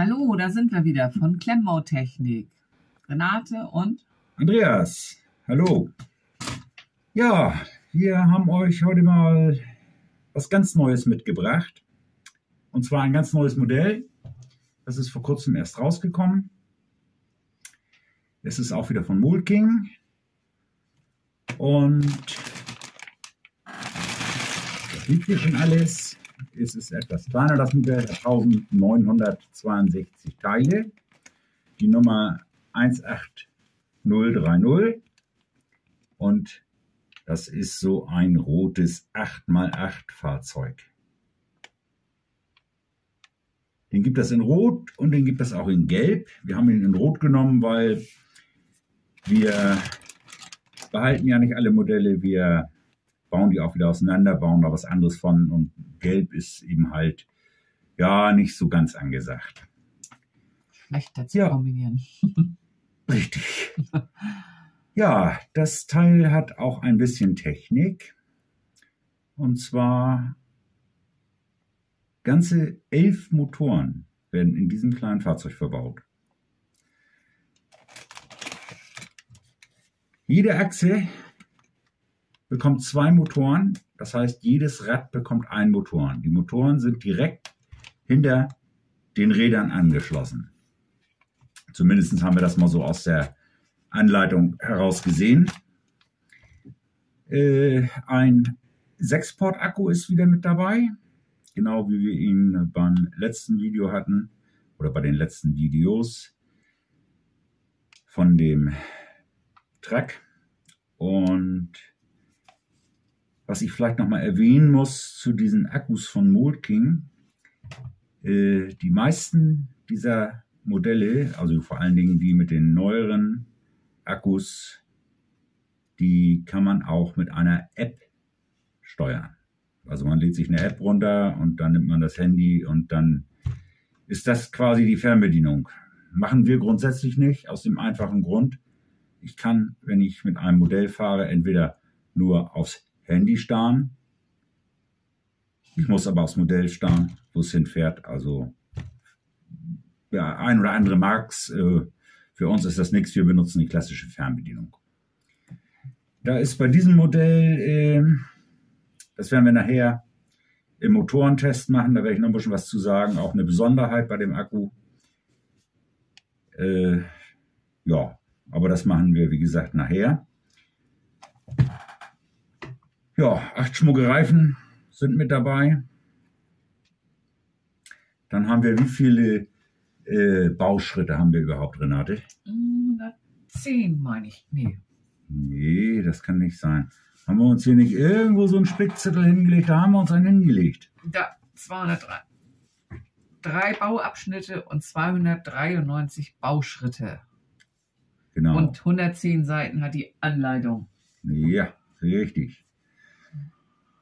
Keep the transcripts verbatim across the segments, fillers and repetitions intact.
Hallo, da sind wir wieder von Klemmbau Technik. Renate und Andreas. Hallo. Ja, wir haben euch heute mal was ganz Neues mitgebracht. Und zwar ein ganz neues Modell. Das ist vor kurzem erst rausgekommen. Es ist auch wieder von Mould King. Und das liegt hier schon alles. Es ist etwas kleiner, das Modell hat eintausendneunhundertzweiundsechzig Teile. Die Nummer eins acht null drei null. Und das ist so ein rotes acht mal acht Fahrzeug. Den gibt es in Rot und den gibt es auch in Gelb. Wir haben ihn in Rot genommen, weil wir behalten ja nicht alle Modelle. Wir bauen die auch wieder auseinander, bauen da was anderes von. Und Gelb ist eben halt, ja, nicht so ganz angesagt. Schlecht dazu ja. Kombinieren. Richtig. Ja, das Teil hat auch ein bisschen Technik. Und zwar ganze elf Motoren werden in diesem kleinen Fahrzeug verbaut. Jede Achse bekommt zwei Motoren, das heißt, jedes Rad bekommt einen Motoren. Die Motoren sind direkt hinter den Rädern angeschlossen. Zumindest haben wir das mal so aus der Anleitung heraus gesehen. Äh, ein sechs Port Akku ist wieder mit dabei, genau wie wir ihn beim letzten Video hatten oder bei den letzten Videos von dem Truck. Und was ich vielleicht nochmal erwähnen muss zu diesen Akkus von Mould King, äh, die meisten dieser Modelle, also vor allen Dingen die mit den neueren Akkus, die kann man auch mit einer App steuern. Also man lädt sich eine App runter und dann nimmt man das Handy und dann ist das quasi die Fernbedienung. Machen wir grundsätzlich nicht, aus dem einfachen Grund, ich kann, wenn ich mit einem Modell fahre, entweder nur aufs Handy starren. Ich muss aber aufs Modell starren, wo es hinfährt. Also ja, ein oder andere mag es. Für uns ist das nichts. Wir benutzen die klassische Fernbedienung. Da ist bei diesem Modell, das werden wir nachher im Motorentest machen. Da werde ich noch ein bisschen was zu sagen. Auch eine Besonderheit bei dem Akku. Ja, aber das machen wir, wie gesagt, nachher. Ja, acht Schmuckereifen sind mit dabei. Dann haben wir, wie viele äh, Bauschritte haben wir überhaupt, Renate? hundertzehn meine ich, nee. Nee, das kann nicht sein. Haben wir uns hier nicht irgendwo so einen Spickzettel hingelegt? Da haben wir uns einen hingelegt. Da, zweihundertdrei. Drei Bauabschnitte und zweihundertdreiundneunzig Bauschritte. Genau. Und hundertzehn Seiten hat die Anleitung. Ja, richtig.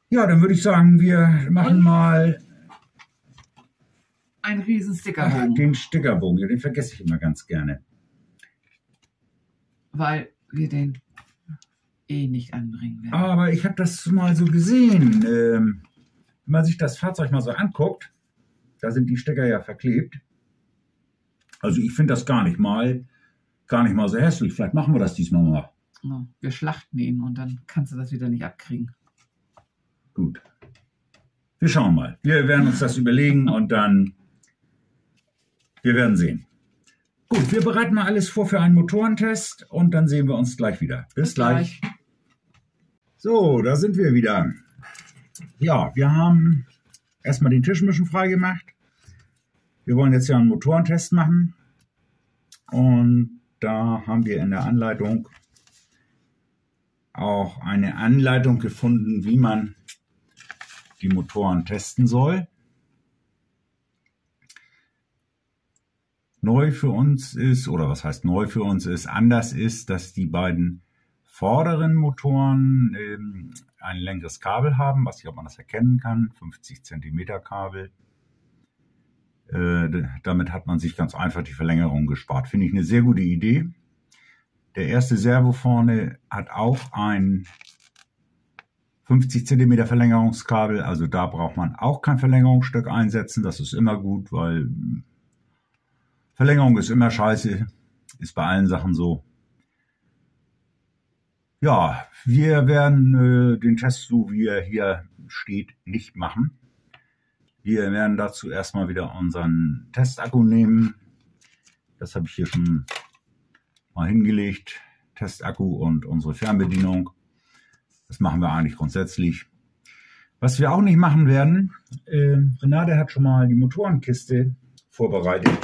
Ja, dann würde ich sagen, wir machen und mal einen riesen Stickerbogen. Ach, den Stickerbogen, ja, den vergesse ich immer ganz gerne. Weil wir den eh nicht anbringen werden. Aber ich habe das mal so gesehen. Ähm, wenn man sich das Fahrzeug mal so anguckt, da sind die Stecker ja verklebt. Also ich finde das gar nicht mal, gar nicht mal so hässlich. Vielleicht machen wir das diesmal mal. Ja, wir schlachten ihn und dann kannst du das wieder nicht abkriegen. Gut. Wir schauen mal. Wir werden uns das überlegen und dann, wir werden sehen. Gut, wir bereiten mal alles vor für einen Motorentest und dann sehen wir uns gleich wieder. Bis, Bis gleich. gleich. So, da sind wir wieder. Ja, wir haben erstmal den Tisch ein bisschen frei gemacht. Wir wollen jetzt ja einen Motorentest machen. Und da haben wir in der Anleitung auch eine Anleitung gefunden, wie man die Motoren testen soll. Neu für uns ist, oder was heißt neu für uns ist, anders ist, dass die beiden vorderen Motoren ähm, ein längeres Kabel haben, was ich, ob man das erkennen kann, fünfzig Zentimeter Kabel. Äh, damit hat man sich ganz einfach die Verlängerung gespart. Finde ich eine sehr gute Idee. Der erste Servo vorne hat auch ein fünfzig Zentimeter Verlängerungskabel, also da braucht man auch kein Verlängerungsstück einsetzen. Das ist immer gut, weil Verlängerung ist immer scheiße, ist bei allen Sachen so. Ja, wir werden äh, den Test, so wie er hier steht, nicht machen. Wir werden dazu erstmal wieder unseren Testakku nehmen. Das habe ich hier schon mal hingelegt. Testakku und unsere Fernbedienung. Das machen wir eigentlich grundsätzlich. Was wir auch nicht machen werden, äh, Renate hat schon mal die Motorenkiste vorbereitet.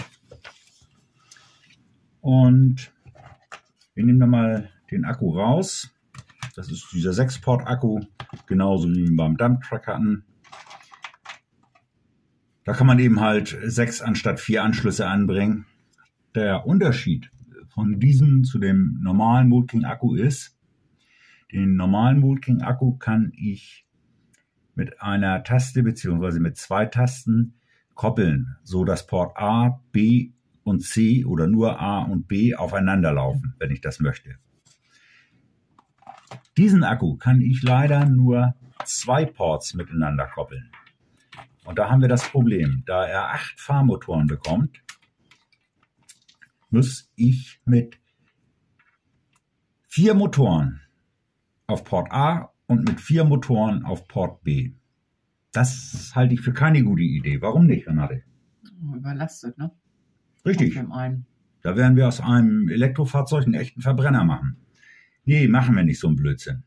Und wir nehmen da mal den Akku raus. Das ist dieser sechs-Port-Akku, genauso wie wir beim Dump Truck hatten. Da kann man eben halt sechs anstatt vier Anschlüsse anbringen. Der Unterschied von diesem zu dem normalen Mould King Akku ist, den normalen Mould King Akku kann ich mit einer Taste bzw. mit zwei Tasten koppeln, so dass Port A, B und C oder nur A und B aufeinander laufen, wenn ich das möchte. Diesen Akku kann ich leider nur zwei Ports miteinander koppeln. Und da haben wir das Problem, da er acht Fahrmotoren bekommt, muss ich mit vier Motoren auf Port A und mit vier Motoren auf Port B. Das halte ich für keine gute Idee. Warum nicht, Renate? Überlastet, ne? Richtig. Da werden wir aus einem Elektrofahrzeug einen echten Verbrenner machen. Nee, machen wir nicht so einen Blödsinn.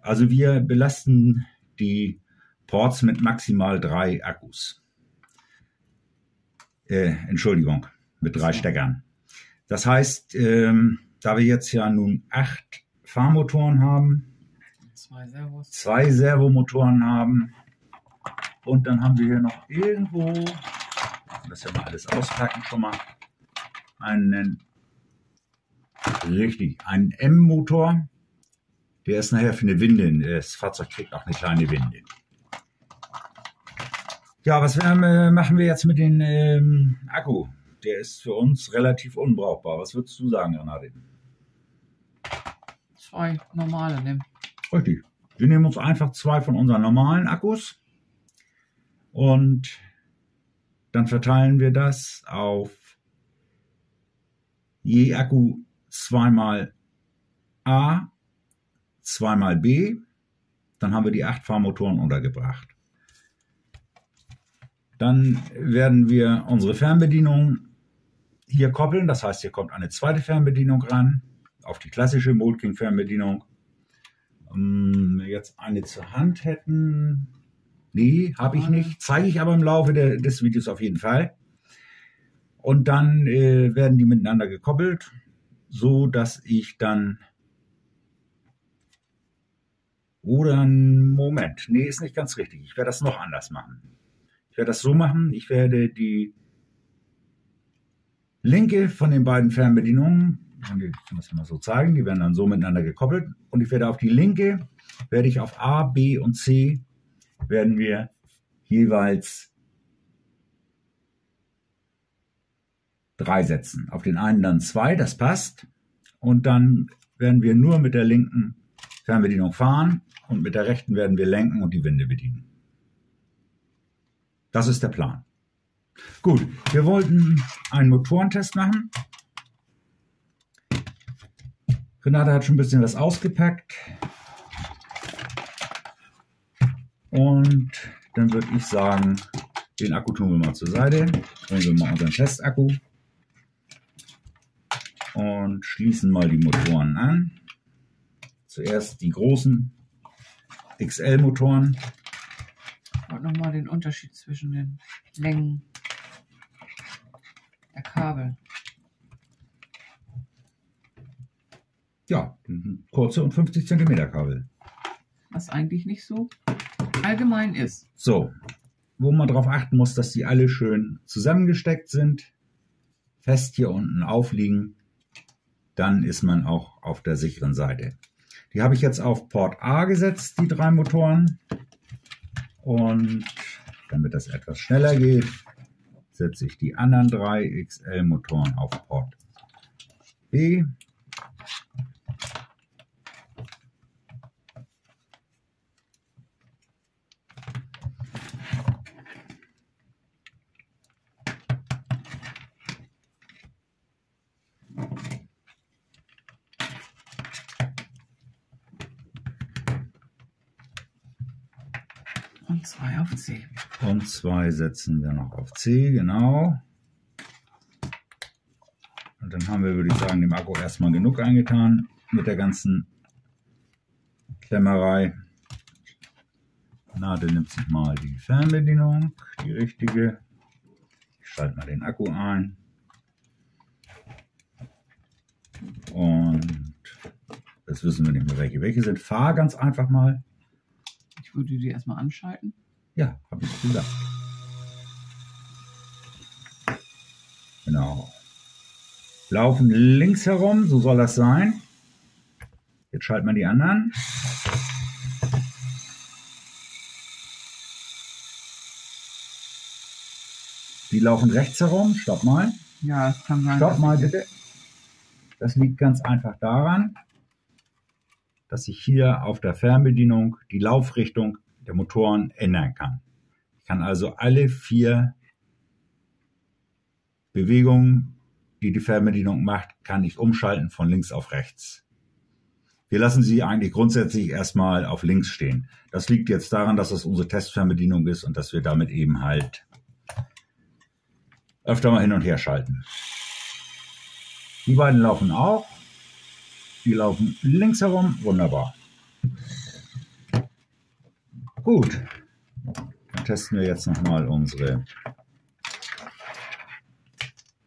Also wir belasten die Ports mit maximal drei Akkus. Äh, Entschuldigung, mit drei so. Steckern. Das heißt, ähm, da wir jetzt ja nun acht Fahrmotoren haben, zwei, Servos. zwei Servomotoren haben und dann haben wir hier noch irgendwo, das ja mal alles auspacken schon mal, einen Richtig, ein M-Motor, der ist nachher für eine Winde. Das Fahrzeug kriegt auch eine kleine Winde. Ja, was wir, machen wir jetzt mit dem ähm, Akku? Der ist für uns relativ unbrauchbar. Was würdest du sagen, Renate? Zwei normale nehmen. Richtig. Wir nehmen uns einfach zwei von unseren normalen Akkus und dann verteilen wir das auf je Akku zweimal A, zweimal B, dann haben wir die acht Fahrmotoren untergebracht. Dann werden wir unsere Fernbedienung hier koppeln, das heißt, hier kommt eine zweite Fernbedienung ran, auf die klassische Mould King Fernbedienung. Wenn wir jetzt eine zur Hand hätten, nee, habe ich nicht, zeige ich aber im Laufe der, des Videos auf jeden Fall. Und dann äh, werden die miteinander gekoppelt, so dass ich dann, oder einen Moment, nee, ist nicht ganz richtig, ich werde das noch anders machen. Ich werde das so machen, ich werde die linke von den beiden Fernbedienungen, ich kann das mal so zeigen, die werden dann so miteinander gekoppelt und ich werde auf die linke, werde ich auf A, B und C, werden wir jeweils drei setzen. Auf den einen dann zwei, das passt. Und dann werden wir nur mit der linken Fernbedienung fahren und mit der rechten werden wir lenken und die Winde bedienen. Das ist der Plan. Gut, wir wollten einen Motorentest machen. Renate hat schon ein bisschen was ausgepackt. Und dann würde ich sagen, den Akku tun wir mal zur Seite. Bringen wir mal unseren Testakku. Und schließen mal die Motoren an. Zuerst die großen X L-Motoren. Und nochmal den Unterschied zwischen den Längen der Kabel. Ja, kurze und fünfzig Zentimeter Kabel. Was eigentlich nicht so allgemein ist. So, wo man darauf achten muss, dass die alle schön zusammengesteckt sind, fest hier unten aufliegen. Dann ist man auch auf der sicheren Seite. Die habe ich jetzt auf Port A gesetzt, die drei Motoren. Und damit das etwas schneller geht, setze ich die anderen drei X L-Motoren auf Port B. Und zwei auf C. Und zwei setzen wir noch auf C, genau. Und dann haben wir, würde ich sagen, dem Akku erstmal genug eingetan mit der ganzen Klemmerei. Nadel nimmt sich mal die Fernbedienung, die richtige. Ich schalte mal den Akku ein. Und das wissen wir nicht mehr, welche welche sind. Fahr ganz einfach mal. Ich würde die erstmal anschalten. Ja, habe ich gesagt. Genau. Laufen links herum, so soll das sein. Jetzt schalten wir die anderen. Die laufen rechts herum. Stopp mal. Ja, das kann sein. Stopp mal bitte. Das liegt ganz einfach daran, dass ich hier auf der Fernbedienung die Laufrichtung der Motoren ändern kann. Ich kann also alle vier Bewegungen, die die Fernbedienung macht, kann ich umschalten von links auf rechts. Wir lassen sie eigentlich grundsätzlich erstmal auf links stehen. Das liegt jetzt daran, dass das unsere Testfernbedienung ist und dass wir damit eben halt öfter mal hin und her schalten. Die beiden laufen auch. Die laufen links herum. Wunderbar. Gut. Dann testen wir jetzt nochmal unsere.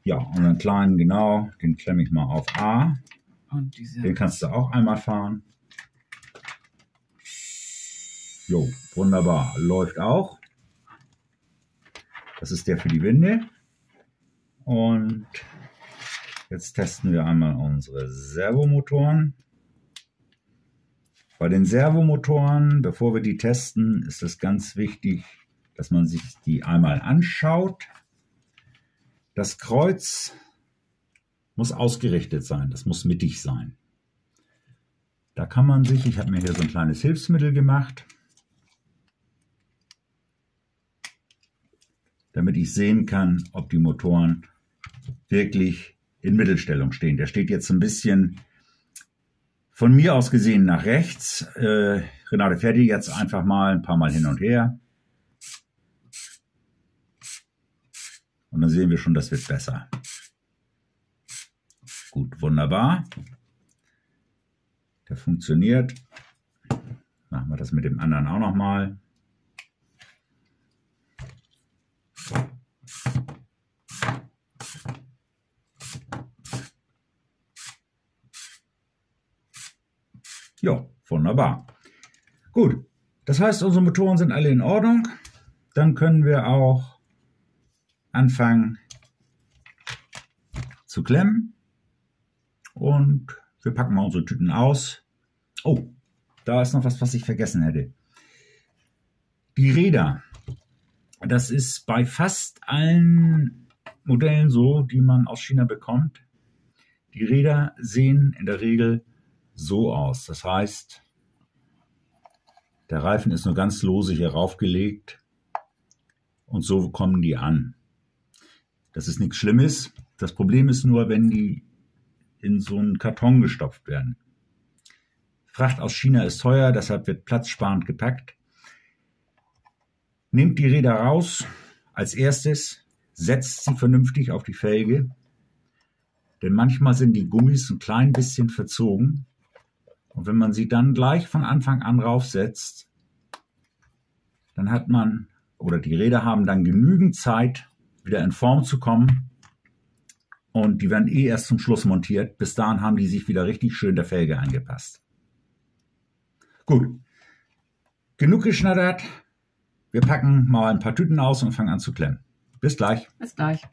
Ja, unseren kleinen, genau. Den klemme ich mal auf A. Und diese. Den kannst du auch einmal fahren. Jo, wunderbar. Läuft auch. Das ist der für die Winde. Und jetzt testen wir einmal unsere Servomotoren. Bei den Servomotoren, bevor wir die testen, ist es ganz wichtig, dass man sich die einmal anschaut. Das Kreuz muss ausgerichtet sein, das muss mittig sein. Da kann man sich, ich habe mir hier so ein kleines Hilfsmittel gemacht, damit ich sehen kann, ob die Motoren wirklich in Mittelstellung stehen. Der steht jetzt ein bisschen von mir aus gesehen nach rechts. Äh, Renate fährt die jetzt einfach mal ein paar Mal hin und her. Und dann sehen wir schon, das wird besser. Gut, wunderbar. Der funktioniert. Machen wir das mit dem anderen auch nochmal. Ja, wunderbar. Gut, das heißt, unsere Motoren sind alle in Ordnung. Dann können wir auch anfangen zu klemmen. Und wir packen mal unsere Tüten aus. Oh, da ist noch was, was ich vergessen hätte. Die Räder. Das ist bei fast allen Modellen so, die man aus China bekommt. Die Räder sehen in der Regel so aus. Das heißt, der Reifen ist nur ganz lose hier raufgelegt und so kommen die an. Das ist nichts Schlimmes. Das Problem ist nur, wenn die in so einen Karton gestopft werden. Fracht aus China ist teuer, deshalb wird platzsparend gepackt. Nehmt die Räder raus. Als erstes setzt sie vernünftig auf die Felge, denn manchmal sind die Gummis ein klein bisschen verzogen. Und wenn man sie dann gleich von Anfang an raufsetzt, dann hat man, oder die Räder haben dann genügend Zeit, wieder in Form zu kommen. Und die werden eh erst zum Schluss montiert. Bis dahin haben die sich wieder richtig schön der Felge angepasst. Gut, genug geschnattert. Wir packen mal ein paar Tüten aus und fangen an zu klemmen. Bis gleich. Bis gleich.